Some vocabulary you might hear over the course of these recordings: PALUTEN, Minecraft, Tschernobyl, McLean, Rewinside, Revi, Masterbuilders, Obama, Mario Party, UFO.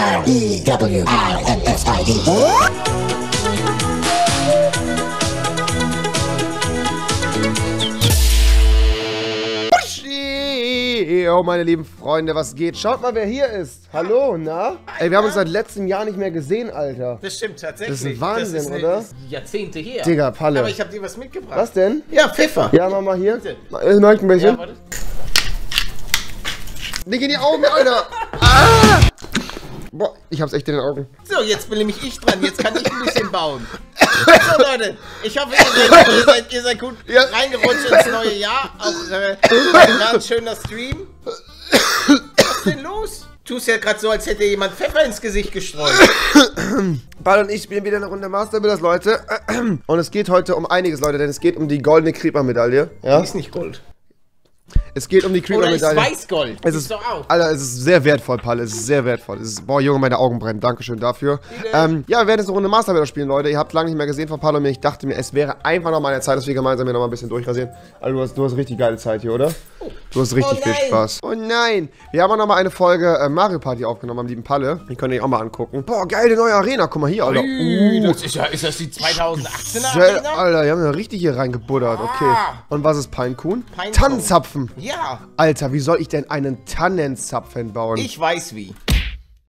R-E-W-I-N-S-I-D. Oh, meine lieben Freunde, was geht? Schaut mal, wer hier ist. Hallo, na? Ey, wir haben uns seit letztem Jahr nicht mehr gesehen, Alter. Das stimmt tatsächlich. Das ist ein Wahnsinn, das ist eine, oder? Jahrzehnte her. Digga, Palle. Aber ich hab dir was mitgebracht. Was denn? Ja, Pfeffer. Ja, mach mal hier. Nein, ein bisschen. Ja, warte. Nick in die Augen, Alter. Ah! Boah, ich hab's echt in den Augen. So, jetzt bin nämlich ich dran. Jetzt kann ich ein bisschen bauen. So, Leute, ich hoffe, ihr seid gut reingerutscht ins neue Jahr. Auch ein schöner Stream. Was ist denn los? Du tust ja gerade so, als hätte jemand Pfeffer ins Gesicht gestreut. Ball und ich spielen wieder eine Runde Masterbuilders, Leute. Und es geht heute um einiges, Leute, denn es geht um die goldene Creeper-Medaille. Ja? Die ist nicht Gold. Es geht um die Creeper-Medaille. Oder ist Weißgold. Es ist doch auch. Alter, es ist sehr wertvoll, Palle. Es ist sehr wertvoll. Es ist, boah, Junge, meine Augen brennen. Dankeschön dafür. Ja, wir werden jetzt eine Runde Masterbuilder spielen, Leute. Ihr habt lange nicht mehr gesehen von Palle und mir. Ich dachte mir, es wäre einfach noch mal eine Zeit, dass wir gemeinsam hier noch mal ein bisschen durchrasieren. Also, du hast richtig geile Zeit hier, oder? Du hast richtig viel Spaß. Oh nein! Wir haben auch noch mal eine Folge Mario Party aufgenommen, am lieben Palle. Die könnt ihr euch auch mal angucken. Boah, geile neue Arena. Guck mal hier, Alter. Das ist ja, ist das die 2018er Arena? Alter, die haben ja richtig hier reingebuddert. Okay. Und was ist Pinekuhn? Tannenzapfen. Ja. Alter, wie soll ich denn einen Tannenzapfen bauen? Ich weiß wie.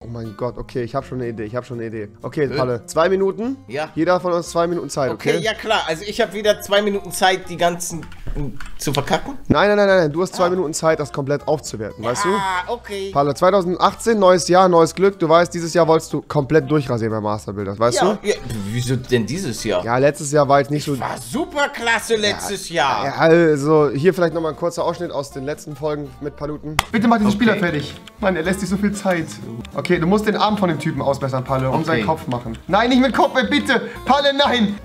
Oh mein Gott, okay, ich habe schon eine Idee, Okay, Palle, 2 Minuten. Ja. Jeder von uns 2 Minuten Zeit, okay? Okay, ja klar. Also ich habe wieder 2 Minuten Zeit, die ganzen zu verkacken? Nein. Du hast 2 Minuten Zeit, das komplett aufzuwerten, weißt du? Ah, okay. Palle, 2018, neues Jahr, neues Glück. Du weißt, dieses Jahr wolltest du komplett durchrasieren bei Masterbuilders, weißt du? Ja, wieso denn dieses Jahr? Ja, letztes Jahr war jetzt nicht so... war super klasse letztes Jahr. Ja, also hier vielleicht nochmal ein kurzer Ausschnitt aus den letzten Folgen mit Paluten. Bitte mach den Spieler fertig. Mann, er lässt sich so viel Zeit. Okay, du musst den Arm von dem Typen ausbessern, Palle, um seinen Kopf machen. Nein, nicht mit Kopf, bitte! Palle, nein!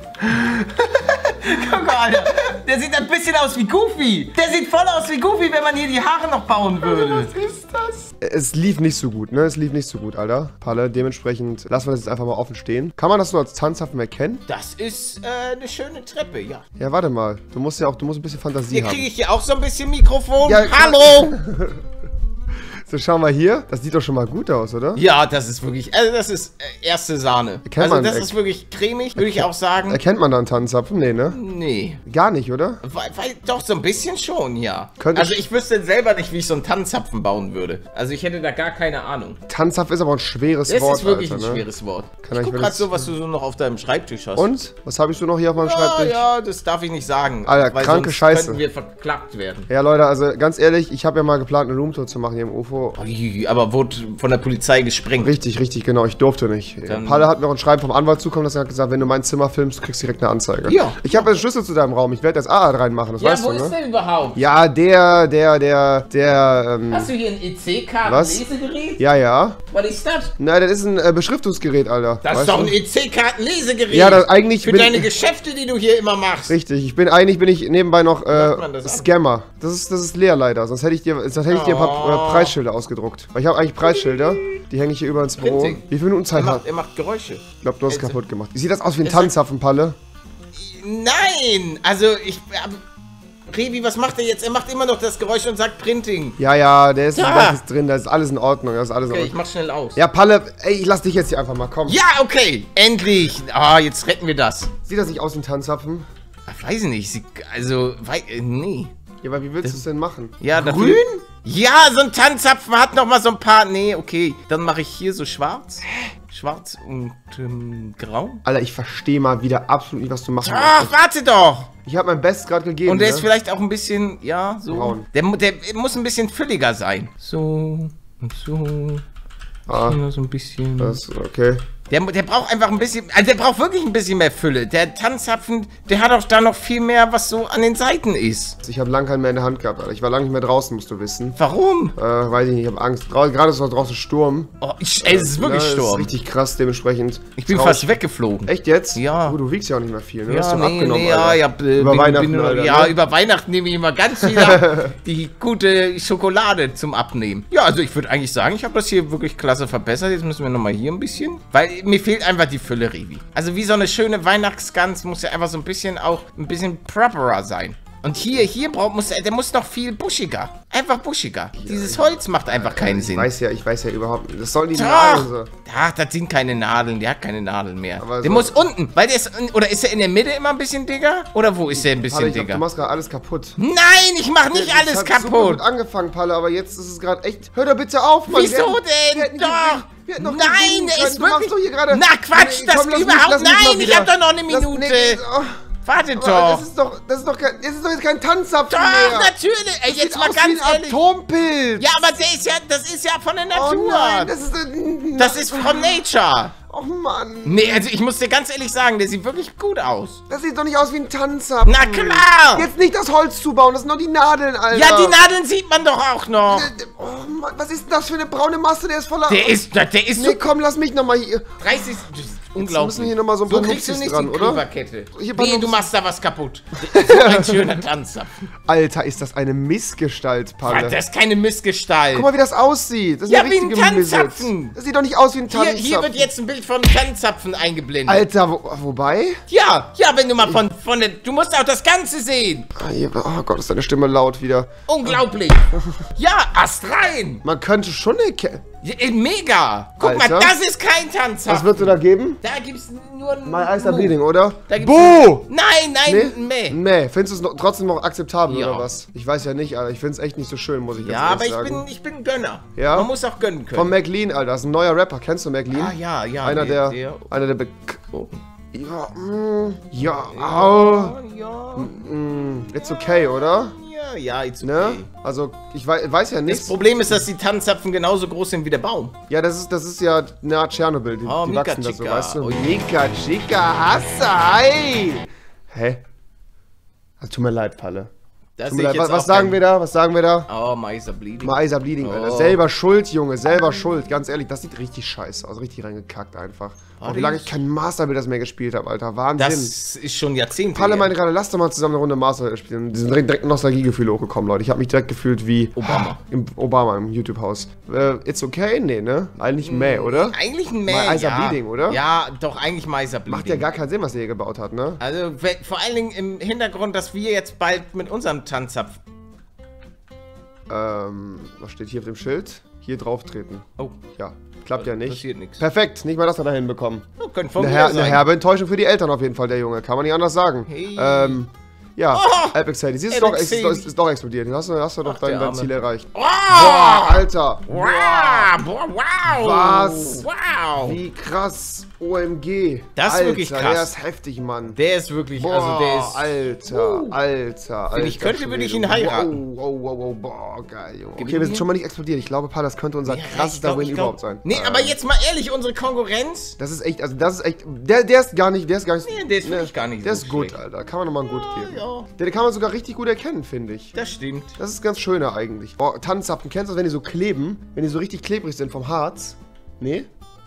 Guck mal, Alter. Der sieht ein bisschen aus wie Goofy. Der sieht voll aus wie Goofy, wenn man hier die Haare noch bauen würde. Alter, was ist das? Es lief nicht so gut, ne? Es lief nicht so gut, Alter. Palle, dementsprechend lassen wir das jetzt einfach mal offen stehen. Kann man das so als Tanzhafen erkennen? Das ist eine schöne Treppe, ja. Ja, warte mal. Du musst ja auch, du musst ein bisschen Fantasie haben. Hier kriege ich hier auch so ein bisschen Mikrofon. Ja, hallo! So, schau mal hier. Das sieht doch schon mal gut aus, oder? Ja, das ist wirklich... also das ist erste Sahne. Erkennt man, das ist wirklich cremig, würde ich auch sagen. Erkennt man da einen Tannenzapfen? Nee, ne? Nee. Gar nicht, oder? Weil, doch, so ein bisschen schon, ja. Also ich wüsste selber nicht, wie ich so einen Tannenzapfen bauen würde. Also ich hätte da gar keine Ahnung. Tannenzapfen ist aber ein schweres Wort, Alter. Das ist wirklich ein schweres Wort. Ich guck grad so, was du so noch auf deinem Schreibtisch hast. Und? Was habe ich so noch hier auf meinem Schreibtisch? Ja, das darf ich nicht sagen. Alter, kranke Scheiße. Könnten wir verklagt werden. Ja, Leute, also ganz ehrlich, ich habe ja mal geplant, eine Roomtour zu machen hier im UFO. Aber wurde von der Polizei gesprengt. Richtig, genau. Ich durfte nicht. Palle hat mir auch ein Schreiben vom Anwalt zukommen lassen und hat gesagt, wenn du mein Zimmer filmst, kriegst du direkt eine Anzeige. Ja. Ich habe den Schlüssel zu deinem Raum. Ich werde das AA reinmachen. Das weißt du, ne? Wo ist der überhaupt? Ja, der... Hast du hier ein EC-Karten-Lesegerät? Ja. Was ist das? Nein, das ist ein Beschriftungsgerät, Alter. Das ist doch ein EC-Karten-Lesegerät. Ja, das eigentlich... für deine Geschäfte, die du hier immer machst. Richtig. Eigentlich bin ich nebenbei noch Scammer. Das ist leer, leider. Sonst hätte ich dir ein paar Preisschilder ausgedruckt. Weil ich habe eigentlich Preisschilder, die hänge ich hier über ins Büro. Wie viele Minuten Zeit hat? Er macht Geräusche. Ich glaube, du hast es kaputt gemacht. Sieht das aus wie ein Tannenzapfen, Palle? Nein! Also, ich... Revi, was macht er jetzt? Er macht immer noch das Geräusch und sagt Printing. Ja, der ist drin, da ist alles in Ordnung. Okay, ich mach schnell aus. Ja, Palle, ey, ich lass dich jetzt hier einfach mal kommen. Ja, okay, endlich! Ah, jetzt retten wir das. Sieht das nicht aus wie ein Tannenzapfen? Ich weiß nicht, nee. Ja, aber wie willst du es denn machen? Ja, grün? Ja, so ein Tannenzapfen hat noch mal so ein paar... nee, okay. Dann mache ich hier so schwarz. Schwarz und grau. Alter, ich verstehe mal wieder absolut nicht, was du machst. Ach, warte doch! Ich habe mein Bestes gerade gegeben. Und der ist vielleicht auch ein bisschen... ja, so. Braun. Der muss ein bisschen fülliger sein. So und so. Hier so ein bisschen. Das, okay. Der braucht einfach ein bisschen... also der braucht wirklich ein bisschen mehr Fülle. Der Tannenzapfen, der hat auch da noch viel mehr, was so an den Seiten ist. Ich habe lange keinen mehr in der Hand gehabt, Alter. Ich war lange nicht mehr draußen, musst du wissen. Warum? Weiß ich nicht, ich habe Angst. Gerade ist noch draußen Sturm. Oh, es ist wirklich Sturm. Ist richtig krass, dementsprechend. Ich bin fast weggeflogen. Echt jetzt? Ja. Oh, du wiegst ja auch nicht mehr viel, ne? Ja, hast du abgenommen, Alter. Über Weihnachten nehme ich immer ganz viel ab, die gute Schokolade zum Abnehmen. Ja, also ich würde eigentlich sagen, ich habe das hier wirklich klasse verbessert. Jetzt müssen wir nochmal hier ein bisschen, weil mir fehlt einfach die Fülle, Revi. Also wie so eine schöne Weihnachtsgans muss ja einfach so ein bisschen properer sein. Und hier der muss noch viel buschiger. Einfach buschiger. Ja, dieses Holz macht einfach keinen Sinn. Ich weiß ja überhaupt nicht. Das sollen die Nadeln so. Ach, das sind keine Nadeln. Der hat keine Nadeln mehr. Aber der so muss unten. Weil der ist, oder ist er in der Mitte immer ein bisschen dicker? Oder wo ist der ein bisschen dicker? Du machst gerade alles kaputt. Nein, ich mach nicht alles kaputt. Super gut angefangen, Palle, aber jetzt ist es gerade echt. Hör doch bitte auf, Mann. Wieso denn? Doch. Nein, der ist wirklich... Hier na, Quatsch, das ist überhaupt... Nein, ich hab doch noch eine Minute. Warte doch. Das ist doch jetzt kein Tanzapfel mehr. Doch, natürlich. Ey, jetzt mal ganz ehrlich. Atompilz. Ja, aber der ist ja, das ist ja von der Natur. Oh nein, das ist from nature. Oh Mann. Nee, also ich muss dir ganz ehrlich sagen, der sieht wirklich gut aus. Das sieht doch nicht aus wie ein Tanzapfel. Na klar. Jetzt nicht das Holz zubauen, das sind nur die Nadeln, Alter. Ja, die Nadeln sieht man doch auch noch. Oh Mann, was ist denn das für eine braune Masse? Der ist voller... Der ist nee, komm, lass mich nochmal hier... 30... Unglaublich. Müssen hier noch mal so ein paar Nupsis dran, oder? Hier nee, du machst da was kaputt. So ein schöner Tanzapfen. Alter, ist das eine Missgestalt, Palle. Ja, das ist keine Missgestalt. Guck mal, wie das aussieht. Das ist ja wie ein Tanzapfen. Das sieht doch nicht aus wie ein Tanzapfen. Hier wird jetzt ein Bild von Tanzapfen eingeblendet. Alter, wobei? Ja, wenn du mal von der... Du musst auch das Ganze sehen. Oh Gott, ist deine Stimme laut wieder. Unglaublich. Ja, Ast rein. Man könnte schon erkennen. Mega! Guck Alter. Mal, das ist kein Tanzhaft. Was würdest du da geben? Da gibt's nur ein... My Eyes are Bleeding, oder? Buh! Nein, findest du es trotzdem noch akzeptabel, ja, oder was? Ich weiß ja nicht, Alter. Ich find's echt nicht so schön, muss ich jetzt sagen. Ja, aber ich bin Gönner. Ja? Man muss auch gönnen können. Von McLean, Alter. Das ist ein neuer Rapper. Kennst du McLean? Ah, ja. Einer der It's okay, oder? Ja, jetzt okay. Ne? Also, ich weiß ja nicht. Das Problem ist, dass die Tanzzapfen genauso groß sind wie der Baum. Ja, das ist ja nahe Tschernobyl. Die wachsen da so, weißt du? Oh, Mika Chica Hassai! Hä? Tut mir leid, Palle. Das tut mir leid. Was sagen wir da? Oh, My Eyes are Bleeding. My Eyes are Bleeding, oh. Alter. Selber schuld, Junge. Selber schuld. Ganz ehrlich, das sieht richtig scheiße aus. Richtig reingekackt einfach. Oh, wie lange ich kein Masterbuilders mehr gespielt habe, Alter. Wahnsinn. Das ist schon Jahrzehnte. Palle meinte gerade, lasst doch mal zusammen eine Runde Masterbuilders spielen. Die sind direkt Nostalgiegefühle hochgekommen, Leute. Ich habe mich direkt gefühlt wie Obama. Im YouTube-Haus. It's okay? Nee, ne? Eigentlich May, oder? Eigentlich ein May. My Eyes are Bleeding, oder? Ja, doch, eigentlich My Eyes are Bleeding. Macht ja gar keinen Sinn, was ihr hier gebaut habt, ne? Also vor allen Dingen im Hintergrund, dass wir jetzt bald mit unserem Tanzzapf. Was steht hier auf dem Schild? Hier drauf treten. Oh. Ja. Klappt ja nicht. Passiert nichts. Perfekt, nicht mal das hat er hinbekommen. Oh, könnte von mir sein. Eine herbe Enttäuschung für die Eltern auf jeden Fall, der Junge. Kann man nicht anders sagen. Hey. Ja, Epic Sadie. Siehst du, ist doch explodiert. Hast du doch dein Ziel erreicht. Oh. Boah, Alter. Wow. Wow. Was? Wow. Wie krass. OMG. Das ist wirklich krass. Der ist heftig, Mann. Der ist wirklich, also der ist... Alter. Wenn ich könnte, würde ich ihn heiraten. Wow, boah, geil, Junge. Okay, wir sind schon mal nicht explodiert. Ich glaube, Paul, das könnte unser krassester Win überhaupt sein. Nee, aber jetzt mal ehrlich, unsere Konkurrenz... Das ist echt... Der ist gar nicht... Nee, der ist wirklich gar nicht so. Der ist gut, Alter. Kann man nochmal ein Gut geben. Ja. Den kann man sogar richtig gut erkennen, finde ich. Das stimmt. Das ist ganz schöner eigentlich. Boah, Tanzzapfen, kennst du das, wenn die so kleben? Wenn die so richtig klebrig sind vom Harz? Nee?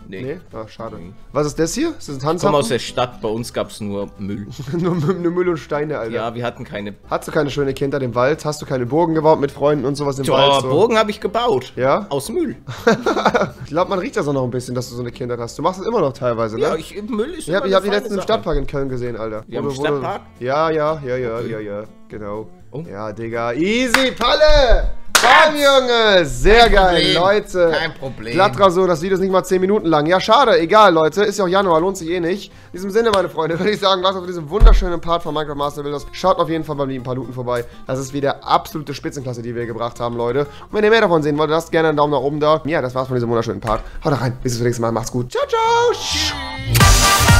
Nee. Ach, schade. Nee. Was ist das hier? Ist das ein Tanzapfen? Ich komme aus der Stadt, bei uns gab es nur Müll. nur Müll und Steine, Alter. Ja, wir hatten keine... Hast du keine schöne Kindheit im Wald? Hast du keine Burgen gebaut mit Freunden und sowas im Wald? So? Burgen habe ich gebaut. Ja? Aus Müll. Ich glaube, man riecht das auch noch ein bisschen, dass du so eine Kindheit hast. Du machst es immer noch teilweise, ne? Ja, Müll ist immer eine feine Sache. Ich habe die letzten im Stadtpark in Köln gesehen, Alter. Wir haben im Stadtpark? Ja, genau. Oh. Ja, Digga. Easy, Palle! Bam, Junge! Sehr geil, Leute. Kein Problem. Glattrasur, das Video ist nicht mal 10 Minuten lang. Ja, schade. Egal, Leute. Ist ja auch Januar, lohnt sich eh nicht. In diesem Sinne, meine Freunde, würde ich sagen, lasst auf diesem wunderschönen Part von Minecraft Masterbuilders. Schaut auf jeden Fall beim lieben Paluten vorbei. Das ist wieder absolute Spitzenklasse, die wir gebracht haben, Leute. Und wenn ihr mehr davon sehen wollt, lasst gerne einen Daumen nach oben da. Ja, das war's von diesem wunderschönen Part. Haut rein. Bis zum nächsten Mal. Macht's gut. Ciao, ciao. Tschüss.